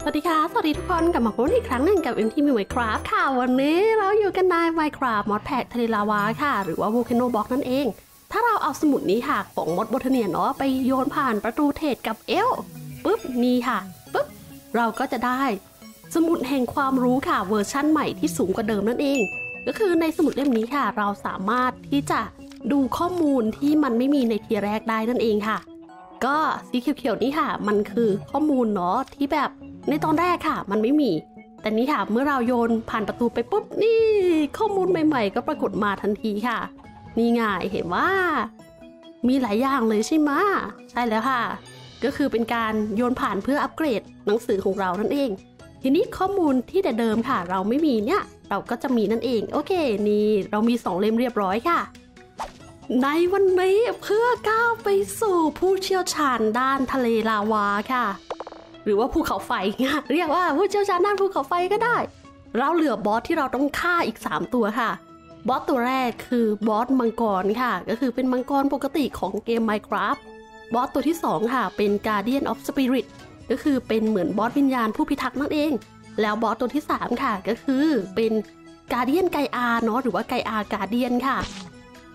สวัสดีค่ะสวัสดีทุกคนกลับมาพบอีกครั้งหนึ่งกับเอ็มที่มี Minecraft ค่ะวันนี้เราอยู่กันใน Minecraft มอดแพคทะเลลาวาค่ะหรือว่า Volcano Block นั่นเองถ้าเราเอาสมุดนี้ค่ะของมดบอทเนียเนาะไปโยนผ่านประตูเทศกับเอลปุ๊บนี่ค่ะปุ๊บเราก็จะได้สมุดแห่งความรู้ค่ะเวอร์ชั่นใหม่ที่สูงกว่าเดิมนั่นเองก็คือในสมุดเล่มนี้ค่ะเราสามารถที่จะดูข้อมูลที่มันไม่มีในทีแรกได้นั่นเองค่ะก็สีเขียวๆนี่ค่ะมันคือข้อมูลเนาะที่แบบในตอนแรกค่ะมันไม่มีแต่นี้ค่ะเมื่อเราโยนผ่านประตูไปปุ๊บนี่ข้อมูลใหม่ๆก็ปรากฏมาทันทีค่ะนี่ไงเห็นว่ามีหลายอย่างเลยใช่ไหมใช่แล้วค่ะก็คือเป็นการโยนผ่านเพื่ออัปเกรดหนังสือของเรานั่นเองทีนี้ข้อมูลที่แต่เดิมค่ะเราไม่มีเนี่ยเราก็จะมีนั่นเองโอเคนี่เรามี2เล่มเรียบร้อยค่ะในวันนี้เพื่อก้าวไปสู่ผู้เชี่ยวชาญด้านทะเลลาวาค่ะหรือว่าภูเขาไฟเรียกว่าผู้เชี่ยวชาญด้านภูเขาไฟก็ได้เราเหลือบอสที่เราต้องฆ่าอีก3ตัวค่ะบอสตัวแรกคือบอสมังกรค่ะก็คือเป็นมังกรปกติของเกม Minecraft บอสตัวที่2ค่ะเป็น Guardian of Spirit ก็คือเป็นเหมือนบอสวิญญาณผู้พิทักษ์นั่นเองแล้วบอสตัวที่3ค่ะก็คือเป็น Guardian ไกอาเนาะหรือว่าไกอา Guardian ค่ะ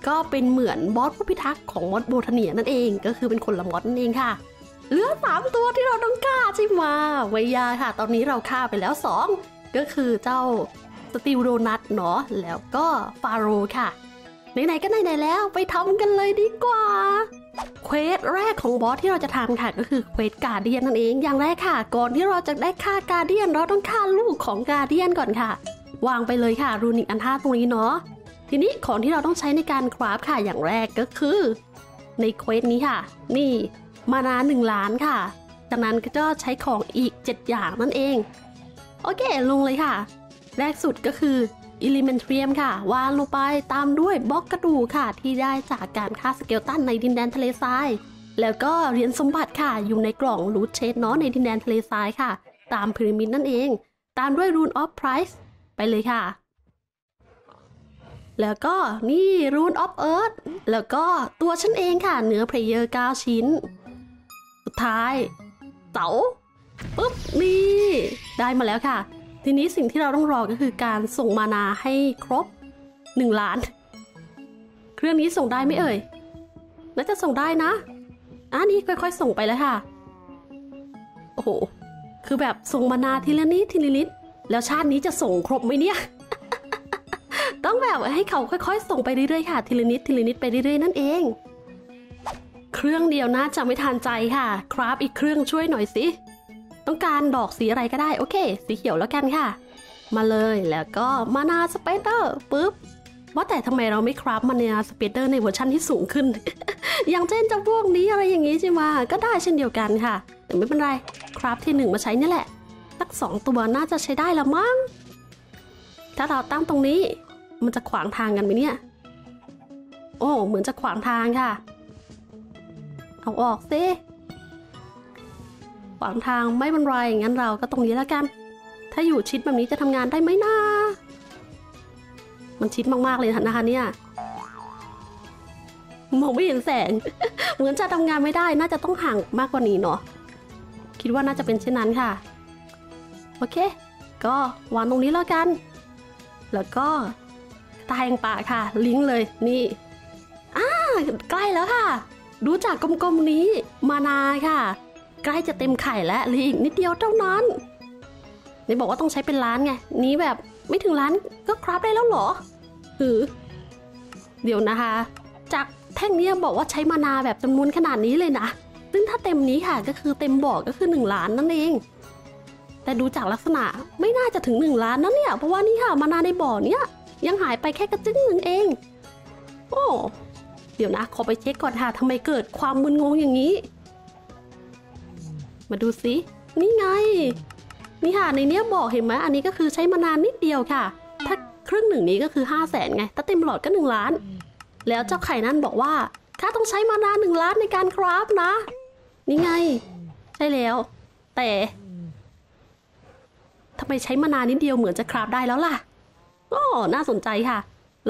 ก็เป็นเหมือนบอสผู้พิทักษ์ของมดโบทเนียนั่นเองก็คือเป็นคนละมดนั่นเองค่ะเหลือ3ตัวที่เราต้องฆ่าใช่ไหมไวยาค่ะตอนนี้เราฆ่าไปแล้ว2ก็คือเจ้าสติลโดนัทเนาะแล้วก็ฟาโรค่ะไหนๆก็ไหนๆแล้วไปทำกันเลยดีกว่าเควสแรกของบอสที่เราจะทำค่ะก็คือเควสการ์เดียนนั่นเองอย่างแรกค่ะก่อนที่เราจะได้ฆ่าการ์เดียนเราต้องฆ่าลูกของการ์เดียนก่อนค่ะวางไปเลยค่ะรูนิกอัน5ตรงนี้เนาะทีนี้ของที่เราต้องใช้ในการคราฟค่ะอย่างแรกก็คือในเควสนี้ค่ะนี่มานา1 ล้านค่ะจากนั้นก็ใช้ของอีก7อย่างนั่นเองโอเคลงเลยค่ะแรกสุดก็คืออิลิเมนเทียมค่ะวางลงไปตามด้วยบล็อกกระดูกค่ะที่ได้จากการฆ่าสเกลตันในดินแดนทะเลทรายแล้วก็เหรียญสมบัติค่ะอยู่ในกล่องรูทเชนเนาะในดินแดนทะเลทรายค่ะตามพีระมิดนั่นเองตามด้วยรูนออฟไพรส์ไปเลยค่ะแล้วก็นี่รูนออฟเอิร์ธแล้วก็ตัวฉันเองค่ะเนื้อเพลเยอร์9ชิ้นสุดท้ายเต๋าปุ๊บนี่ได้มาแล้วค่ะทีนี้สิ่งที่เราต้องรอก็คือการส่งมานาให้ครบ1 ล้านเครื่องนี้ส่งได้ไหมเอ่ยน่าจะส่งได้นะอันนี้ค่อยๆส่งไปแล้วค่ะโอ้โหคือแบบส่งมานาทีละนิดทีละนิดแล้วชาตินี้จะส่งครบไหมเนี่ย ต้องแบบให้เขาค่อยๆส่งไปเรื่อยๆค่ะทีละนิดทีละนิดไปเรื่อยๆนั่นเองเครื่องเดียวน่าจะไม่ทันใจค่ะคราฟอีกเครื่องช่วยหน่อยสิต้องการดอกสีอะไรก็ได้โอเคสีเขียวแล้วกันค่ะมาเลยแล้วก็มานาสเปเดอร์ปุ๊บว่าแต่ทำไมเราไม่คราฟมานาสเปเดอร์ในเวอร์ชันที่สูงขึ้น อย่างเช่นเจ้าพวกนี้อะไรอย่างนี้ใช่ไหมก็ได้เช่นเดียวกันค่ะแต่ไม่เป็นไรคราฟที่1มาใช้นี่แหละสัก2ตัวน่าจะใช้ได้ละมั้งถ้าเราตั้งตรงนี้มันจะขวางทางกันไหมเนี่ยโอ้เหมือนจะขวางทางค่ะเอาออกสิขวางทางไม่เป็นไรงั้นเราก็ตรงนี้แล้วกันถ้าอยู่ชิดแบบนี้จะทำงานได้ไหมนะมันชิดมากๆเลยนะคะเนี่ยมองไม่เห็นแสง เหมือนจะทำงานไม่ได้น่าจะต้องห่างมากกว่านี้เนาะคิดว่าน่าจะเป็นเช่นนั้นค่ะโอเคก็วางตรงนี้แล้วกันแล้วก็ตาแห่งป่าค่ะลิงก์เลยนี่ใกล้แล้วค่ะดูจากกลมๆนี้มานาค่ะใกล้จะเต็มไข่แล้วเหลืออีกนิดเดียวเท่านั้นนี่บอกว่าต้องใช้เป็นล้านไงนี้แบบไม่ถึงล้านก็คราฟได้แล้วเหรอเดี๋ยวนะคะจากแท่งนี้บอกว่าใช้มานาแบบจำนวนขนาดนี้เลยนะซึ่งถ้าเต็มนี้ค่ะก็คือเต็มบ่อก็คือ1 ล้านนั่นเองแต่ดูจากลักษณะไม่น่าจะถึง1 ล้านนั่นเนี่ยเพราะว่านี่ค่ะมานาในบ่อเนี้ยยังหายไปแค่กระจิ้งหนึ่งเองโอ้เดี๋ยวนะขอไปเช็คก่อนค่ะทำไมเกิดความมึนงงอย่างนี้มาดูสินี่ไงนี่ค่ะในเนี้ยบอกเห็นไหมอันนี้ก็คือใช้มานานนิดเดียวค่ะถ้าครึ่งหนึ่งนี้ก็คือ500,000ไงถ้าเต็มหลอดก็1 ล้านแล้วเจ้าไข่นั่นบอกว่าข้าต้องใช้มานาน1 ล้านในการคราฟนะนี่ไงใช่แล้วแต่ทำไมใช้มานานนิดเดียวเหมือนจะคราฟได้แล้วล่ะอ๋อน่าสนใจค่ะ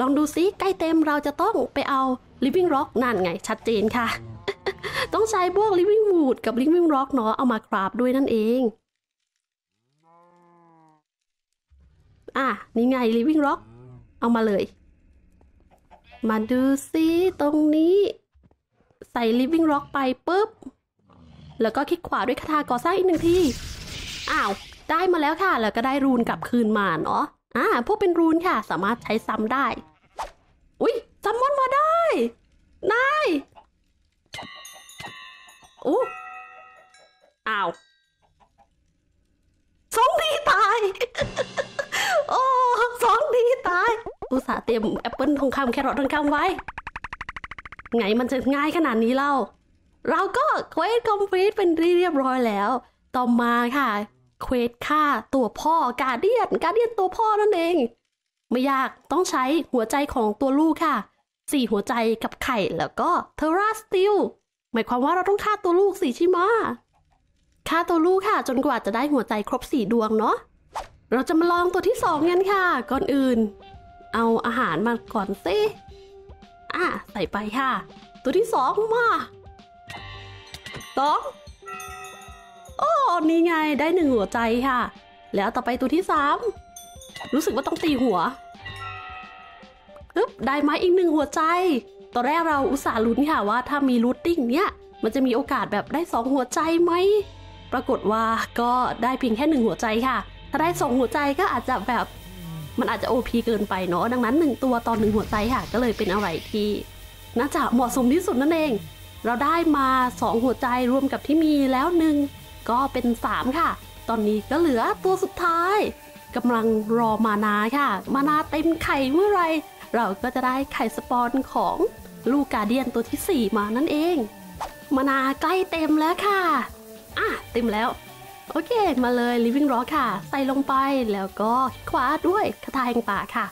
ลองดูซิใกล้เต็มเราจะต้องไปเอาลิฟวิ่งร็อกนั่นไงชัดเจนค่ะ ต้องใช้พวก living wood กับ living rock เนาะเอามาคราฟด้วยนั่นเองอ่ะนี่ไง living rock เอามาเลยมาดูซิตรงนี้ใส่ living rock ไปปุ๊บแล้วก็คลิกขวาด้วยคาถาก่อสร้างอีกหนึ่งทีอ้าวได้มาแล้วค่ะแล้วก็ได้รูนกลับคืนมาเนาะพวกเป็นรูนค่ะสามารถใช้ซ้ำได้อุ้ยจำมอนมาได้นายอู้อ้าวสองดีตายโอ้สองดีตายอุตส่าห์เตรียมแอปเปิลทองคำแครอททองคำไว้ไงมันจะง่ายขนาดนี้เราก็เควสคอมพลีทเป็นเรียบร้อยแล้วต่อมาค่ะเควสฆ่าตัวพ่อGuardianตัวพ่อนั่นเองไม่ยากต้องใช้หัวใจของตัวลูกค่ะ4หัวใจกับไข่แล้วก็Terra Steelหมายความว่าเราต้องฆ่าตัวลูก4ใช่ไหมฆ่าตัวลูกค่ะจนกว่าจะได้หัวใจครบ4ดวงเนาะเราจะมาลองตัวที่2กันค่ะก่อนอื่นเอาอาหารมาก่อนสิใส่ไปค่ะตัวที่2มาโอ้นี่ไงได้1หัวใจค่ะแล้วต่อไปตัวที่3รู้สึกว่าต้องตีหัวได้ไหมอีก1หัวใจตอนแรกเราอุตส่าห์ลุ้นค่ะว่าถ้ามีรูทติ้งเนี่ยมันจะมีโอกาสแบบได้2หัวใจไหมปรากฏว่าก็ได้เพียงแค่1หัวใจค่ะถ้าได้2หัวใจก็อาจจะแบบมันอาจจะ OP เกินไปเนาะดังนั้น1ตัวตอน1หัวใจค่ะก็เลยเป็นอะไรที่น่าจะเหมาะสมที่สุดนั่นเองเราได้มา2หัวใจรวมกับที่มีแล้ว1ก็เป็น3ค่ะตอนนี้ก็เหลือตัวสุดท้ายกำลังรอมานาค่ะมานาเต็มไข่เมื่อไรเราก็จะได้ไข่สปอนของลูกGuardianตัวที่4มานั่นเองมานาใกล้เต็มแล้วค่ะเต็มแล้วโอเคมาเลย living rock ค่ะใส่ลงไปแล้วก็คลิกขวาด้วยคาถาแห่งป่าค่ะ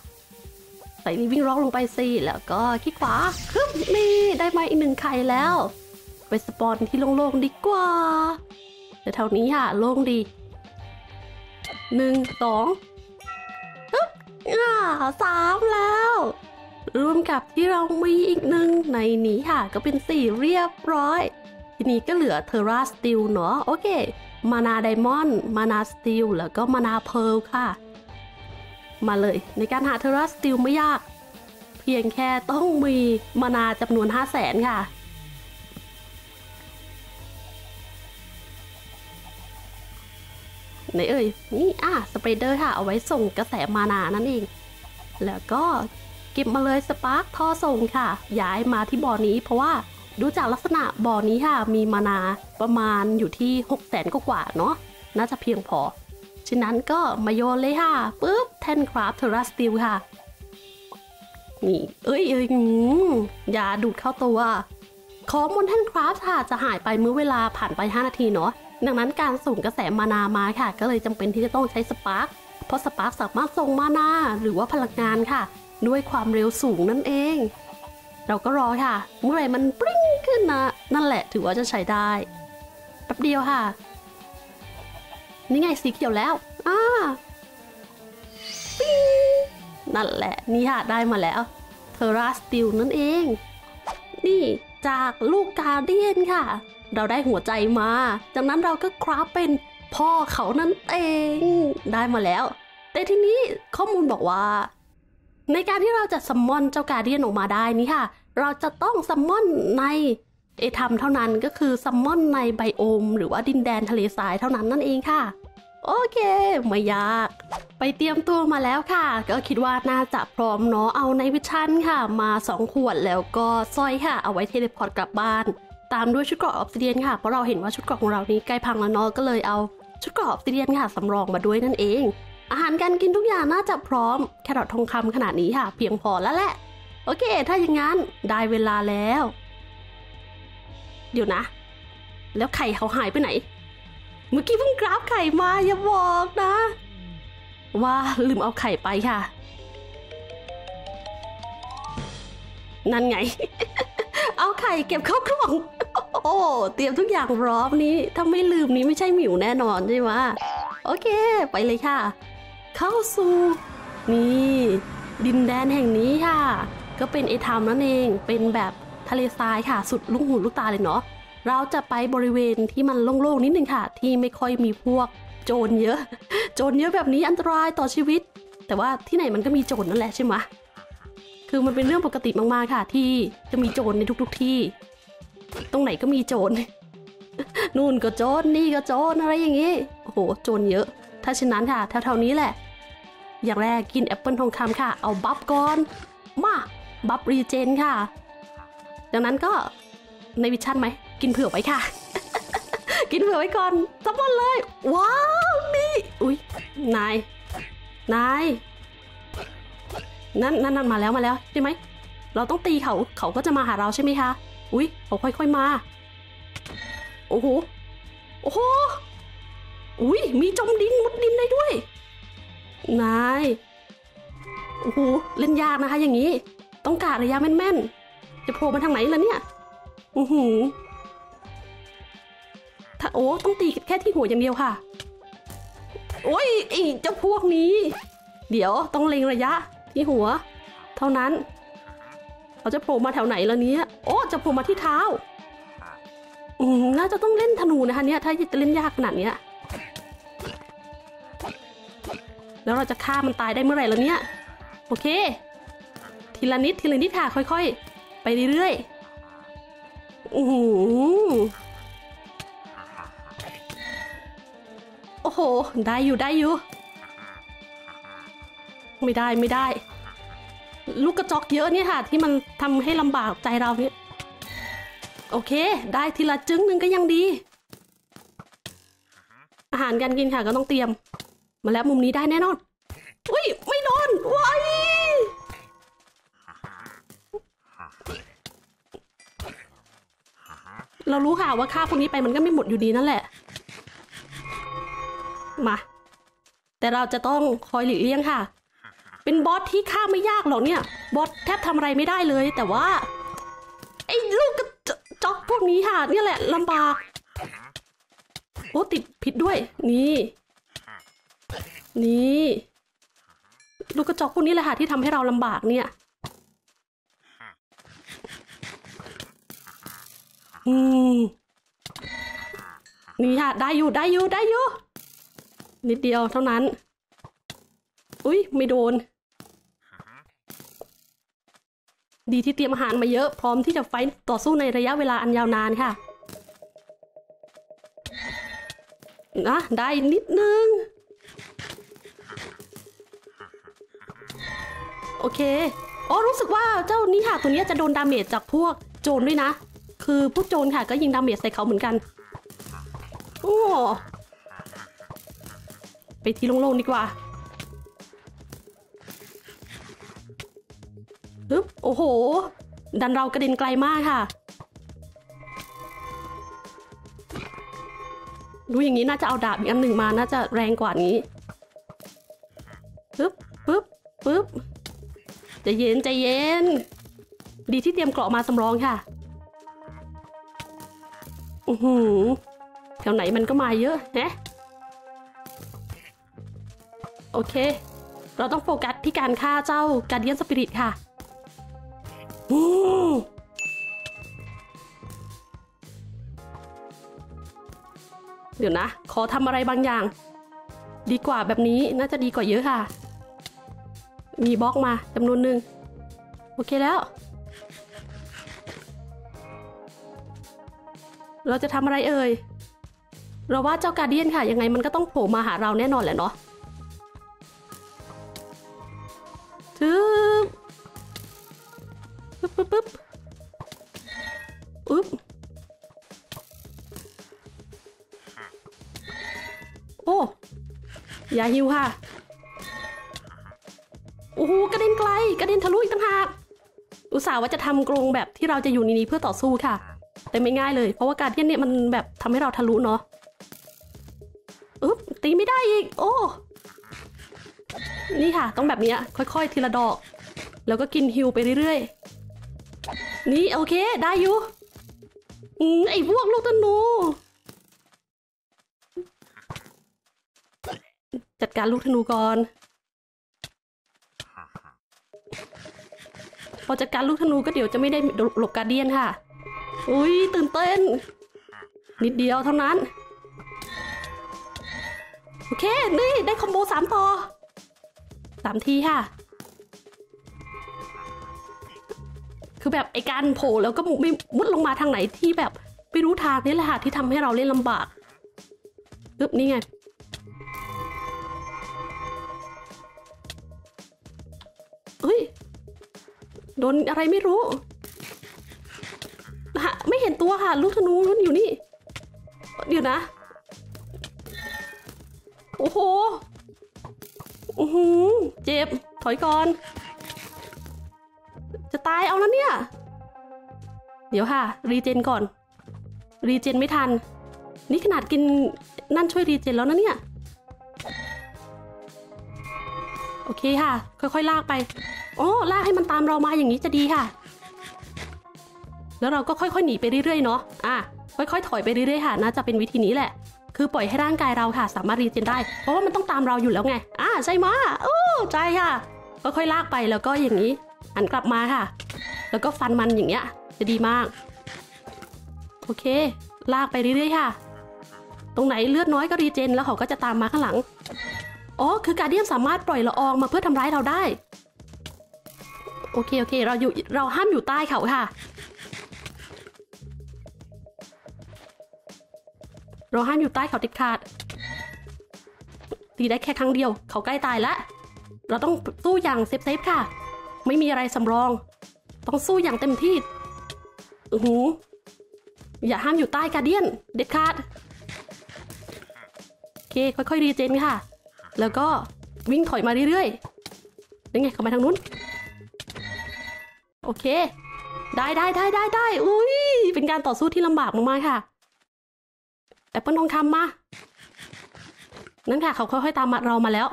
ใส่ living rock ลงไปสิแล้วก็คลิกขวาคึบนี่ได้มาอีก1ไข่แล้วไปสปอนที่โล่งๆดีกว่าแต่เท่านี้ค่ะโล่งดี1 2ปึ๊บ3แล้วรวมกับที่เรามีอีก1ในนี้ค่ะก็เป็น4เรียบร้อยทีนี้ก็เหลือ Terra Steel เนาะโอเคมานาไดมอนด์มานาสตีลแล้วก็มานาเพลค่ะมาเลยในการหาTerra Steelไม่ยากเพียงแค่ต้องมีมานาจำนวน 500,000 ค่ะไหนเอ่ยนี่สไปเดอร์ค่ะเอาไว้ส่งกระแสมานานั่นเองแล้วก็เก็บมาเลยสปาร์คท่อส่งค่ะย้ายมาที่บ่อนี้เพราะว่าดูจากลักษณะบ่อนี้ค่ะมีมานาประมาณอยู่ที่ 600,000 กว่าเนาะน่าจะเพียงพอฉะนั้นก็มาโยนเลยค่ะปุ๊บแทนคราฟTerra Steelค่ะนี่เอ้ยอย่าดูดเข้าตัวของบนแทนคราฟค่ะจะหายไปเมื่อเวลาผ่านไป5นาทีเนาะดังนั้นการส่งกระแสมานามาค่ะก็เลยจำเป็นที่จะต้องใช้สปาร์คเพราะสปาร์คสามารถส่งมานาหรือว่าพลังงานค่ะด้วยความเร็วสูงนั่นเองเราก็รอค่ะเมื่อไหร่มันปริ้งขึ้นนะนั่นแหละถือว่าจะใช้ได้แป๊บเดียวค่ะนี่ไงสีเขียวแล้วปิ้งนั่นแหละนี่ค่ะได้มาแล้วTerra Steelนั่นเองนี่จากลูกGuardianค่ะเราได้หัวใจมาจากนั้นเราก็คราฟเป็นพ่อเขานั่นเองได้มาแล้วแต่ทีนี้ข้อมูลบอกว่าในการที่เราจะซัมมอนเจ้าGuardianออกมาได้นี่ค่ะเราจะต้องซัมมอนในเอทัมเท่านั้นก็คือซัมมอนในไบโอมหรือว่าดินแดนทะเลทรายเท่านั้นนั่นเองค่ะโอเคไม่ยากไปเตรียมตัวมาแล้วค่ะก็คิดว่าน่าจะพร้อมเนาะเอาในวิชั่นค่ะมา2ขวดแล้วก็สร้อยค่ะเอาไว้เทเลพอร์ตกลับบ้านตามด้วยชุดเกราะออฟซิเดียนค่ะเพราะเราเห็นว่าชุดเกราะของเรานี้ใกล้พังแล้วเนาะก็เลยเอาชุดเกราะออฟซิเดียนค่ะสำรองมาด้วยนั่นเองอาหารการกินทุกอย่างน่าจะพร้อมแครอททองคำขนาดนี้ค่ะเพียงพอแล้วแหละโอเคถ้าอย่างนั้นได้เวลาแล้วเดี๋ยวนะแล้วไข่เขาหายไปไหนเมื่อกี้เพิ่งกราฟไข่มาอย่าบอกนะว่าลืมเอาไข่ไปค่ะนั่นไง เอาไข่เก็บเข้ากล่องโอ้เตรียมทุกอย่างพร้อมนี้ถ้าไม่ลืมนี้ไม่ใช่หมิวแน่นอนใช่ไหมโอเคไปเลยค่ะเข้าสู่นี่ดินแดนแห่งนี้ค่ะก็เป็นเอทัมนั่นเองเป็นแบบทะเลทรายค่ะสุดลูกหูลูกตาเลยเนาะ เราจะไปบริเวณที่มันโล่งๆนิดนึงค่ะที่ไม่ค่อยมีพวกโจรเยอะโจรเยอะแบบนี้อันตรายต่อชีวิตแต่ว่าที่ไหนมันก็มีโจรนั่นแหละใช่ไหมคือมันเป็นเรื่องปกติมากๆค่ะที่จะมีโจรในทุกๆที่ตรงไหนก็มีโจร นู่นก็โจรนี่ก็โจรอะไรอย่างงี้โอ้โหโจรเยอะถ้าฉะนั้นค่ะแถวๆนี้แหละอย่างแรกกินแอปเปิลทองคำค่ะเอาบัฟก่อนมาบัฟรีเจนค่ะดังนั้นก็ในวิชั่นไหมกินเผื่อไว้ค่ะ กินเผื่อไว้ก่อนทั้งหมดเลยว้าวนี่อุ้ยนายนั่นมาแล้วใช่ไหมเราต้องตีเขาก็จะมาหาเราใช่ไหมคะอุ้ยเขาค่อยๆมาโอ้โหโอ้โหอุ้ยมีจมดินมุดดินได้ด้วยนายโอ้โหเล่นยากนะคะอย่างนี้ต้องกะระยะแม่นๆจะโผล่มาทางไหนล่ะเนี่ยอือหือถ้าโอ้ต้องตีแค่ที่หัวอย่างเดียวค่ะโอ้ยไอ้เจ้าพวกนี้เดี๋ยวต้องเล็งระยะที่หัวเท่านั้นเขาจะโผล่มาแถวไหนแล้วเนี้ยโอ้จะโผล่มาที่เท้าน่าจะต้องเล่นธนูนะคะเนี่ยถ้าจะเล่นยากขนาดเนี้ยแล้วเราจะฆ่ามันตายได้เมื่อไหร่แล้วเนี่ยโอเคทีละนิดค่ะค่อยๆไปเรื่อยๆโอ้โหได้อยู่ไม่ได้ลูกกระจอกเยอะเนี่ยค่ะที่มันทำให้ลำบากใจเราเนี่ยโอเคได้ทีละจึ้งหนึ่งก็ยังดีอาหารการกินค่ะก็ต้องเตรียมมาแล้วมุมนี้ได้แน่นอนอุ้ยไม่นอนว้ายเรารู้ค่ะว่าฆ่าพวกนี้ไปมันก็ไม่หมดอยู่ดีนั่นแหละมาแต่เราจะต้องคอยหลีกเลี่ยงค่ะเป็นบอสที่ฆ่าไม่ยากหรอกเนี่ยบอสแทบทำอะไรไม่ได้เลยแต่ว่าไอ้ลูกกระจอกพวกนี้ค่ะนี่แหละลำบากโอ้ติดผิดด้วยนี่ลูกกระจอกพวกนี้แหละค่ะที่ทำให้เราลำบากเนี่ยนี่ค่ะได้อยู่นิดเดียวเท่านั้นอุ้ยไม่โดนดีที่เตรียมอาหารมาเยอะพร้อมที่จะไฟต์ต่อสู้ในระยะเวลาอันยาวนานค่ะนะได้นิดนึงโอเคอ๋อรู้สึกว่าเจ้านี่ค่ะตัวนี้จะโดนดาเมจจากพวกโจรด้วยนะคือพวกโจรค่ะก็ยิงดาเมจใส่เขาเหมือนกันโอ้ไปที่โล่งๆดีกว่าฮึบโอ้โหดันเรากระเด็นไกลมากค่ะดูอย่างนี้น่าจะเอาดาบอีกอันหนึ่งมาน่าจะแรงกว่านี้ฮึบปึ๊บใจเย็นดีที่เตรียมเกราะมาสำรองค่ะแถวไหนมันก็มาเยอะแฮะโอเคเราต้องโฟกัสที่การฆ่าเจ้า Guardian Spirit ค่ะเดี๋ยวนะขอทำอะไรบางอย่างดีกว่าแบบนี้น่าจะดีกว่าเยอะค่ะมีบล็อกมาจำนวนหนึ่งโอเคแล้วเราจะทำอะไรเอ่ยเราว่าเจ้าการ์เดียนค่ะยังไงมันก็ต้องโผล่มาหาเราแน่นอนแหละเนาะทึบปึ๊บโอ้อย่าหิวค่ะโอ้โหกระเด็นไกลกระเด็นทะลุอีกต่างหากอุตส่าห์ว่าจะทำกรงแบบที่เราจะอยู่ในนี้เพื่อต่อสู้ค่ะแต่ไม่ง่ายเลยเพราะว่าการเทียนเนี่ยมันแบบทำให้เราทะลุเนาะตีไม่ได้อีกโอ้นี่ค่ะต้องแบบนี้ค่อยๆทีละดอกแล้วก็กินฮิวไปเรื่อยๆนี่โอเคได้อยู่ไอ้พวกลูกธนูจัดการลูกธนูก่อนพอจัดการลูกธนูก็เดี๋ยวจะไม่ได้หลบการเดียนค่ะอุ้ยตื่นเต้น นิดเดียวเท่านั้นโอเคนี่ได้คอมโบ3ต่อ3ทีค่ะคือแบบไอ้การโผล่แล้วก็ไม่มุดลงมาทางไหนที่แบบไม่รู้ทางนี่แหละค่ะที่ทำให้เราเล่นลำบากปึ๊บนี่ไงเฮ้ยโดนอะไรไม่รู้ค่ะไม่เห็นตัวค่ะลูกธนูรุ่นอยู่นี่เดี๋ยวนะโอ้โหเจ็บถอยก่อนจะตายเอาแล้วเนี่ยเดี๋ยวค่ะรีเจนก่อนรีเจนไม่ทันนี่ขนาดกินนั่นช่วยรีเจนแล้วนะเนี่ยโอเคค่ะค่อยๆลากไปอ๋อลากให้มันตามเรามาอย่างนี้จะดีค่ะแล้วเราก็ค่อยๆหนีไปเรื่อยๆเนาะค่อยๆถอยไปเรื่อยๆค่ะน่าจะเป็นวิธีนี้แหละคือปล่อยให้ร่างกายเราค่ะสามารถรีเจนได้เพราะว่ามันต้องตามเราอยู่แล้วไงใช่ไหมใช่ค่ะค่อยๆลากไปแล้วก็อย่างนี้หันกลับมาค่ะแล้วก็ฟันมันอย่างเงี้ยจะดีมากโอเคลากไปเรื่อยๆค่ะตรงไหนเลือดน้อยก็รีเจนแล้วเขาก็จะตามมาข้างหลังอ๋อคือGuardianสามารถปล่อยละอองมาเพื่อทำร้ายเราได้โอเคเราห้ามอยู่ใต้เขาค่ะเราห้ามอยู่ใต้เขาติดขาดตีได้แค่ครั้งเดียวเขาใกล้ตายแล้วเราต้องสู้อย่างเซฟๆค่ะไม่มีอะไรสำรองต้องสู้อย่างเต็มที่อย่าห้ามอยู่ใต้Guardianเด็ดขาดโอเคค่อยๆรีเจนค่ะแล้วก็วิ่งถอยมาเรื่อยๆยังไงเข้ามาทางนู้นโอเคได้อุ้ยเป็นการต่อสู้ที่ลำบากมากๆค่ะแอปเปิลทองคำมานั่นค่ะเขาค่อยๆตามมาเรามาแล้ว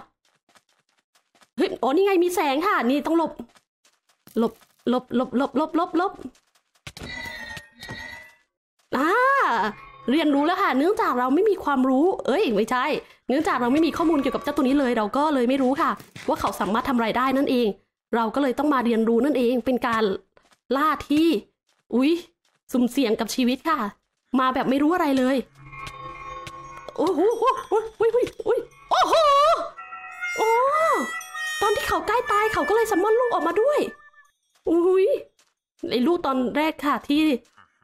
เฮ้ยอ๋อนี่ไงมีแสงค่ะนี่ต้องหลบเรียนรู้แล้วค่ะเนื่องจากเราไม่มีความรู้ไม่ใช่เนื่องจากเราไม่มีข้อมูลเกี่ยวกับเจ้าตัวนี้เลยเราก็เลยไม่รู้ค่ะว่าเขาสามารถทำอะไรได้นั่นเองเราก็เลยต้องมาเรียนรู้นั่นเองเป็นการล่าที่สุ่มเสี่ยงกับชีวิตค่ะมาแบบไม่รู้อะไรเลยโอ้โหตอนที่เขาใกล้ตายเขาก็เลยสมอนลูกออกมาด้วยไอ้ลูกตอนแรกค่ะที่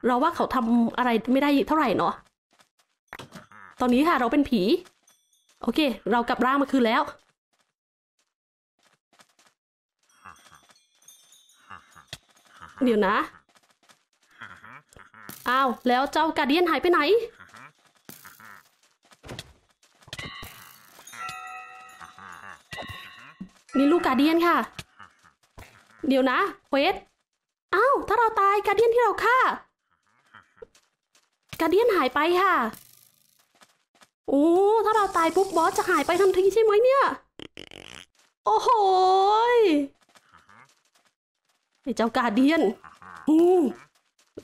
เราว่าเขาทำอะไรไม่ได้เท่าไหร่เนาะตอนนี้ค่ะเราเป็นผีโอเคเรากลับร่างมาคืนแล้วเดี๋ยวนะอ้าวแล้วเจ้าGuardianหายไปไหนนี่ลูกGuardianค่ะเดี๋ยวนะเวทอ้าวถ้าเราตายGuardianที่เราฆ่าGuardianหายไปค่ะโอ้ถ้าเราตายปุ๊บบอสจะหายไปทันทีใช่ไหมเนี่ยโอ้โหไอ้เจ้าGuardian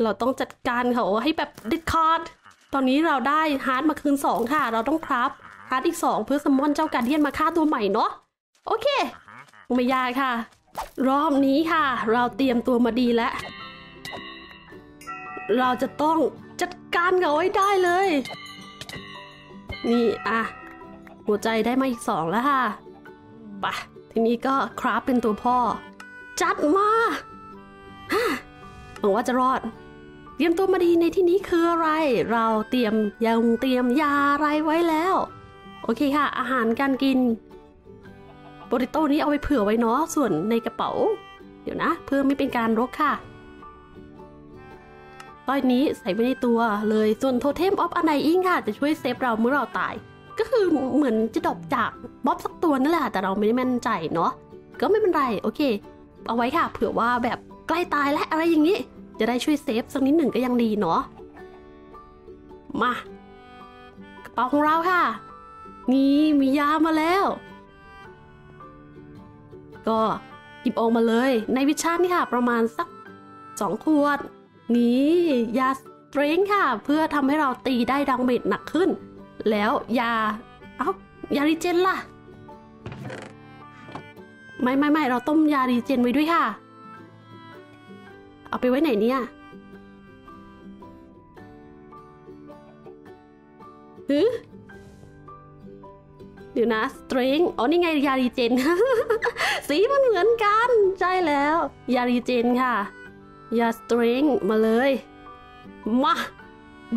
เราต้องจัดการเขาให้แบบเด็ดขาดตอนนี้เราได้ฮาร์ดมาคืน2ค่ะเราต้องคราฟฮาร์ดอีก2เพื่อสมอนเจ้าGuardianมาฆ่าตัวใหม่เนาะโอเคไม่ยากค่ะรอบนี้ค่ะเราเตรียมตัวมาดีแล้วเราจะต้องจัดการเขาให้ได้เลยนี่หัวใจได้มาอีก2แล้วค่ะไปทีนี้ก็คราฟเป็นตัวพ่อจัดมาหวังว่าจะรอดเตรียมตัวมาดีในที่นี้คืออะไรเราเตรียมยาอะไรไว้แล้วโอเคค่ะอาหารการกินโบริโต้นี้เอาไว้เผื่อไว้เนาะส่วนในกระเป๋าเดี๋ยวนะเพื่อไม่เป็นการรกค่ะตอนนี้ใส่ไว้ในตัวเลยส่วนโทเทมออฟอไนอิงค่ะจะช่วยเซฟเราเมื่อเราตายก็คือเหมือนจะดรอปจากม็อบสักตัวนั่นแหละแต่เราไม่ได้มั่นใจเนาะก็ไม่เป็นไรโอเคเอาไว้ค่ะเผื่อว่าแบบใกล้ตายและอะไรอย่างนี้จะได้ช่วยเซฟสักนิดหนึ่งก็ยังดีเนาะมากระเป๋าของเราค่ะนี่มียามาแล้วก็หยิบออกมาเลยในวิชานี่ค่ะประมาณสัก2ขวดนี่ยาสเตรนท์ค่ะเพื่อทำให้เราตีได้ดาเมจหนักขึ้นแล้วยายารีเจนล่ะไม่เราต้มยารีเจนไว้ด้วยค่ะเอาไปไว้ไหนเนี่ย ฮึเดี๋ยวนะสตริงอ๋อนี่ไงยาดีเจน สีมันเหมือนกันใช่แล้วยาดีเจนค่ะยาสตริงมาเลยมา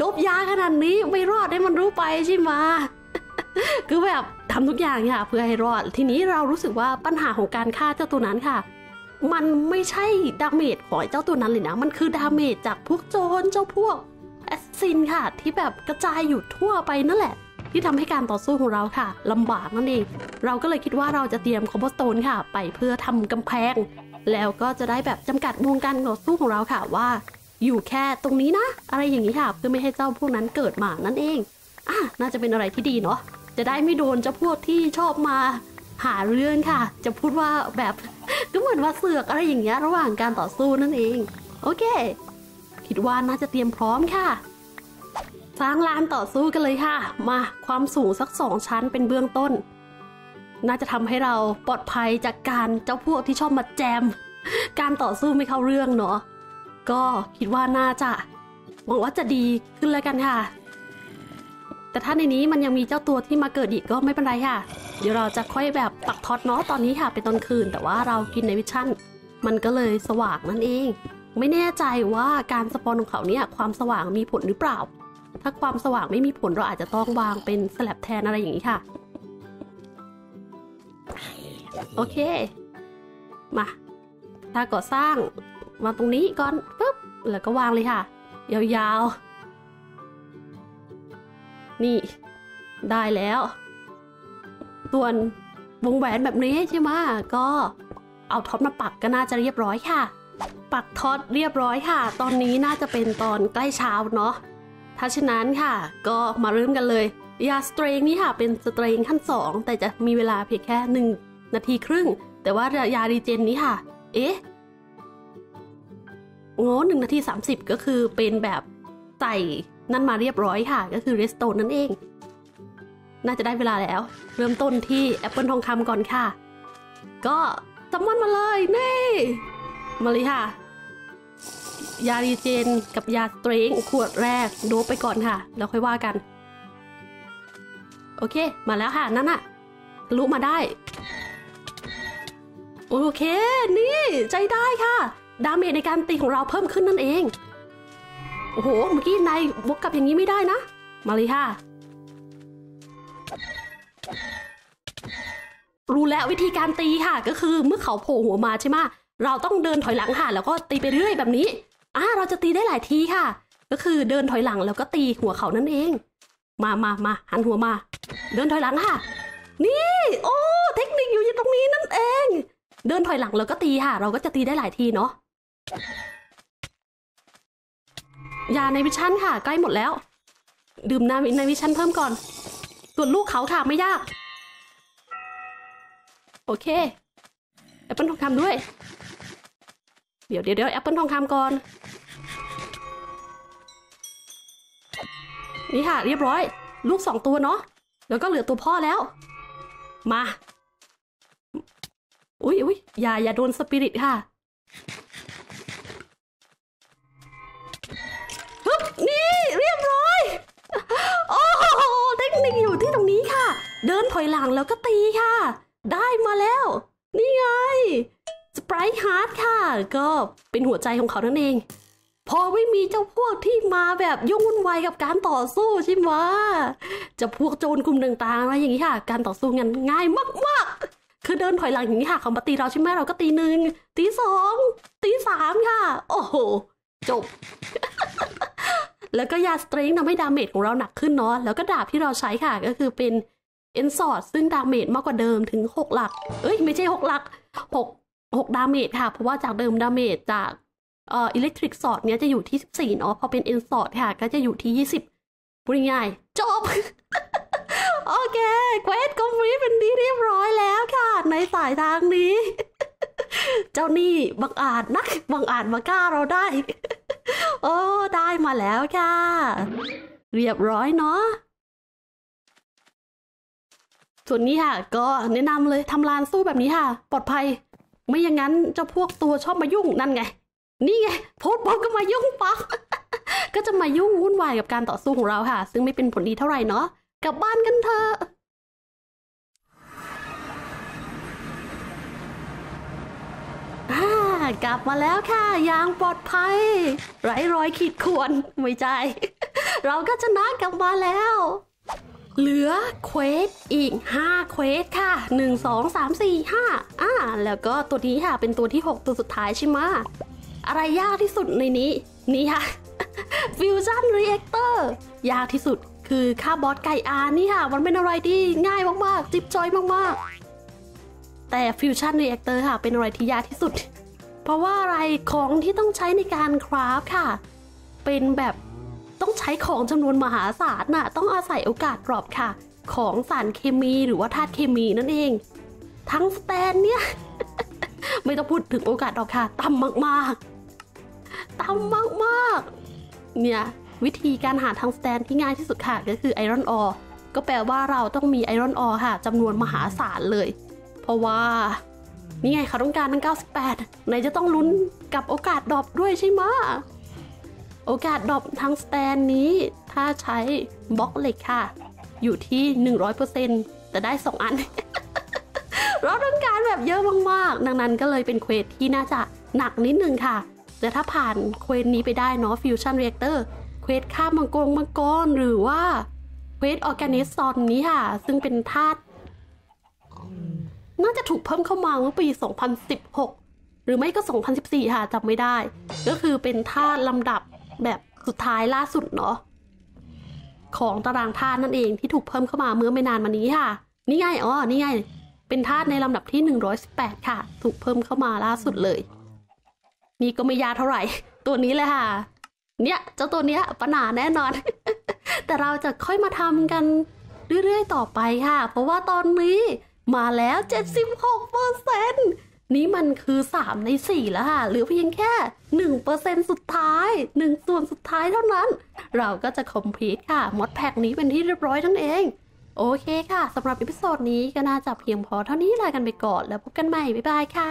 ดบยาขนาดนี้ไม่รอดให้มันรู้ไปใช่ไหม คือแบบทำทุกอย่างค่ะเพื่อให้รอดทีนี้เรารู้สึกว่าปัญหาของการฆ่าเจ้าตัวนั้นค่ะมันไม่ใช่ดาเมจของเจ้าตัวนั้นเลยนะมันคือดาเมจจากพวกโจรเจ้าพวกแอสซินค่ะที่แบบกระจายอยู่ทั่วไปนั่นแหละที่ทำให้การต่อสู้ของเราค่ะลำบากนั่นเองเราก็เลยคิดว่าเราจะเตรียมคอมโบสโตนค่ะไปเพื่อทำกำแพงแล้วก็จะได้แบบจำกัดวงการต่อสู้ของเราค่ะว่าอยู่แค่ตรงนี้นะอะไรอย่างนี้ค่ะเพื่อไม่ให้เจ้าพวกนั้นเกิดมานั่นเองน่าจะเป็นอะไรที่ดีเนาะจะได้ไม่โดนเจ้าพวกที่ชอบมาหาเรื่องค่ะจะพูดว่าแบบก็เหมือนว่าเสือกอะไรอย่างเงี้ยระหว่างการต่อสู้นั่นเองโอเคคิดว่าน่าจะเตรียมพร้อมค่ะสร้างลานต่อสู้กันเลยค่ะมาความสูงสัก2ชั้นเป็นเบื้องต้นน่าจะทำให้เราปลอดภัยจากการเจ้าพวกที่ชอบมาแจมการต่อสู้ไม่เข้าเรื่องเนาะก็คิดว่าน่าจะหวังว่าจะดีขึ้นแล้วกันค่ะแต่ถ้าในนี้มันยังมีเจ้าตัวที่มาเกิดอีกก็ไม่เป็นไรค่ะเดี๋ยวเราจะค่อยแบบปักท็อตเนาะตอนนี้ค่ะเป็นตอนคืนแต่ว่าเรากินในวิชั่นมันก็เลยสว่างนั่นเองไม่แน่ใจว่าการสปอนของเขาเนี่ยความสว่างมีผลหรือเปล่าถ้าความสว่างไม่มีผลเราอาจจะต้องวางเป็นสลับแทนอะไรอย่างนี้ค่ะโอเคมาถ้าก่อสร้างมาตรงนี้ก่อนปุ๊บแล้วก็วางเลยค่ะยาวๆนี่ได้แล้วส่วนวงแหวนแบบนี้ใช่ไหมก็เอาท็อปมาปักก็น่าจะเรียบร้อยค่ะปักท็อปเรียบร้อยค่ะตอนนี้น่าจะเป็นตอนใกล้เช้าเนาะถ้าฉะนั้นค่ะก็มาเริ่มกันเลยยาสเตรงนี่ค่ะเป็นสเตรงขั้น2แต่จะมีเวลาเพียงแค่1นาทีครึ่งแต่ว่ายาดีเจนนี้ค่ะเอ๊ะโง่1นาที30ก็คือเป็นแบบใส่นั่นมาเรียบร้อยค่ะก็คือเรสโตนนั่นเองน่าจะได้เวลาแล้วเริ่มต้นที่แอปเปิลทองคำก่อนค่ะก็ซัมมอนมาเลยนี่มาเลยค่ะยาดีเจนกับยาสเตรนขวดแรกโดบไปก่อนค่ะแล้วค่อยว่ากันโอเคมาแล้วค่ะนั่นอะรู้มาได้โอเคนี่ใจได้ค่ะดาเมจในการตีของเราเพิ่มขึ้นนั่นเองโอ้โหเมื่อกี้นายบวกกับอย่างนี้ไม่ได้นะมาเลยค่ะรู้แล้ววิธีการตีค่ะก็คือเมื่อเขาโผล่หัวมาใช่ไหมเราต้องเดินถอยหลังค่ะแล้วก็ตีไปเรื่อยแบบนี้เราจะตีได้หลายทีค่ะก็คือเดินถอยหลังแล้วก็ตีหัวเขานั่นเองมาหันหัวมาเดินถอยหลังค่ะนี่โอ้เทคนิคอยู่ตรงนี้นั่นเองเดินถอยหลังแล้วก็ตีค่ะเราก็จะตีได้หลายทีเนาะยาในวิชั่นค่ะใกล้หมดแล้วดื่มน้ำในวิชั่นเพิ่มก่อนส่วนลูกเขาค่ะไม่ยากโอเคแอปเปิลทองคำด้วยเดี๋ยวแอปเปิลทองคำก่อนนี่ค่ะเรียบร้อยลูก2ตัวเนาะแล้วก็เหลือตัวพ่อแล้วมาอุ้ยอย่าโดนสปิริตค่ะฮึบนี่เรียบร้อยโอ้โหเทคนิคอยู่ที่ตรงนี้ค่ะเดินถอยหลังแล้วก็ตีค่ะได้มาแล้วนี่ไงสไปร์ฮาร์ดค่ะก็เป็นหัวใจของเขานั่นเองพอไม่มีเจ้าพวกที่มาแบบยุ่งวุ่นวายกับการต่อสู้ใช่ไหมจะพวกโจรกลุ่มต่างๆอะไรอย่างนี้ค่ะการต่อสู้งั้นง่ายมากๆคือเดินถอยหลังอย่างนี้ค่ะเขามาตีเราใช่ไหมเราก็ตี1ตี2ตี3ค่ะโอ้โหจบ แล้วก็ยาสเตรนจ์ทำให้ดาเมจของเราหนักขึ้นเนาะแล้วก็ดาบที่เราใช้ค่ะก็คือเป็นเอ็นซอร์ซึ่งดาเมจมากกว่าเดิมถึง6หลักเอ้ยไม่ใช่6หลัก6ดาเมจค่ะเพราะว่าจากเดิมดาเมจจากอิเล็กทริกซอร์ดเนี้ยจะอยู่ที่14เนาะพอเป็นเอ็นซอร์ดค่ะก็จะอยู่ที่20พูดง่ายๆจบ โอเคเควสคอมพลีทเป็นที่เรียบร้อยแล้วค่ะในสายทางนี้ เจ้านี่บังอาจนักบังอาจมาฆ่าเราได้ โอ้ได้มาแล้วค่ะเรียบร้อยเนาะส่วนนี้ค่ะก็แนะนำเลยทำลานสู้แบบนี้ค่ะปลอดภัยไม่อย่างนั้นเจ้าพวกตัวชอบมายุ่งนั่นไงนี่ไงโพสต์บอกก็มายุ่งปั๊บ ก็จะมายุ่งวุ่นวายกับการต่อสู้ของเราค่ะซึ่งไม่เป็นผลดีเท่าไหร่เนาะ กลับบ้านกันเถอะกลับมาแล้วค่ะอย่างปลอดภัยไร้รอยขีดข่วนไม่ใช่เราก็ชนะกลับมาแล้วเหลือเควสอีก5เควสค่ะ1 2 3 4 5แล้วก็ตัวนี้ค่ะเป็นตัวที่6ตัวสุดท้ายใช่ไหมอะไรยากที่สุดในนี้นี่ค่ะ Fusion Reactor ยากที่สุดคือฆ่าบอสไก่อานี่ค่ะมันเป็นอะไรที่ง่ายมากๆจิ๊บจอยมากๆแต่ Fusion Reactor ค่ะเป็นอะไรที่ยากที่สุดเพราะว่าอะไรของที่ต้องใช้ในการคราฟค่ะเป็นแบบต้องใช้ของจำนวนมหาศาลน่ะต้องอาศัยโอกาสกรอบค่ะของสารเคมีหรือว่าธาตุเคมีนั่นเองทั้งสแตนเนี่ย ไม่ต้องพูดถึงโอกาสหรอกค่ะต่ำมากๆต่ำมากๆเนี่ยวิธีการหาทางสแตนที่ง่ายที่สุดค่ะก็คือไอรอนออร์ก็แปลว่าเราต้องมีไอรอนออร์ค่ะจำนวนมหาศาลเลยเพราะว่านี่ไงเขาต้องการทั้ง98ไหนจะต้องลุ้นกับโอกาสดรอปด้วยใช่ไหมโอกาสดรอปทางสแตนนี้ถ้าใช้บล็อกเหล็กค่ะอยู่ที่ 100% แต่ได้2อัน เราต้องการแบบเยอะมากๆดังนั้นก็เลยเป็นเควสที่น่าจะหนักนิดนึงค่ะแต่ถ้าผ่านเควสนี้ไปได้เนาะ Fusion Reactor เควสฆ่ามังกรหรือว่าเควสออร์แกนิซอนนี้ค่ะซึ่งเป็นธาตุน่าจะถูกเพิ่มเข้ามาเมื่อปี 2016 หรือไม่ก็ 2014 ค่ะจำไม่ได้ก็คือเป็นธาตุลำดับแบบสุดท้ายล่าสุดเนาะของตารางธาตุนั่นเองที่ถูกเพิ่มเข้ามาเมื่อไม่นานมานี้ค่ะนี่ไงนี่ไงเป็นธาตุในลำดับที่118ค่ะถูกเพิ่มเข้ามาล่าสุดเลยนี่ก็ไม่ยากเท่าไหร่ตัวนี้เลยค่ะเนี่ยเจ้าตัวเนี้ยปัญหาแน่นอน แต่เราจะค่อยมาทำกันเรื่อยๆต่อไปค่ะเพราะว่าตอนนี้มาแล้ว 76% นี้มันคือ3ใน4แล้วค่ะหรือเพียงแค่ 1% สุดท้าย1ส่วนสุดท้ายเท่านั้นเราก็จะคอมพลีทค่ะมอดแพ็กนี้เป็นที่เรียบร้อยทั้งเองโอเคค่ะสำหรับอีพิโซดนี้ก็น่าจะเพียงพอเท่านี้ลากันไปก่อนแล้วพบกันใหม่บ๊ายบายค่ะ